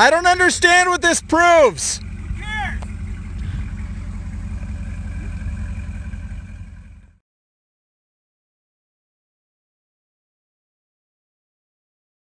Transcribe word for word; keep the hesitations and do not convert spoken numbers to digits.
I don't understand what this proves.